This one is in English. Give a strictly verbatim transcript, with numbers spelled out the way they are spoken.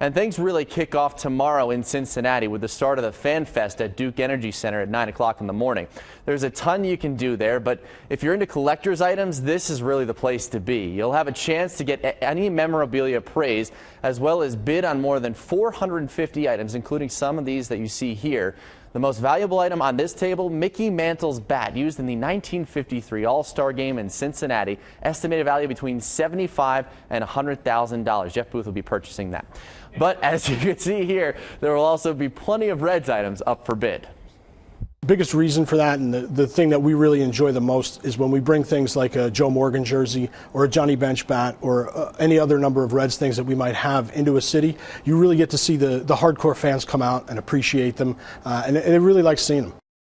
And things really kick off tomorrow in Cincinnati with the start of the Fan Fest at Duke Energy Center at nine o'clock in the morning. There's a ton you can do there, but if you're into collector's items, this is really the place to be. You'll have a chance to get any memorabilia appraised, as well as bid on more than four hundred fifty items, including some of these that you see here. The most valuable item on this table, Mickey Mantle's bat, used in the nineteen fifty-three All-Star Game in Cincinnati. Estimated value between seventy-five thousand dollars and one hundred thousand dollars. Jeff Booth will be purchasing that. But as you can see here, there will also be plenty of Reds items up for bid. Biggest reason for that, and the, the thing that we really enjoy the most, is when we bring things like a Joe Morgan jersey or a Johnny Bench bat or uh, any other number of Reds things that we might have into a city. You really get to see the, the hardcore fans come out and appreciate them, uh, and, and they really like seeing them.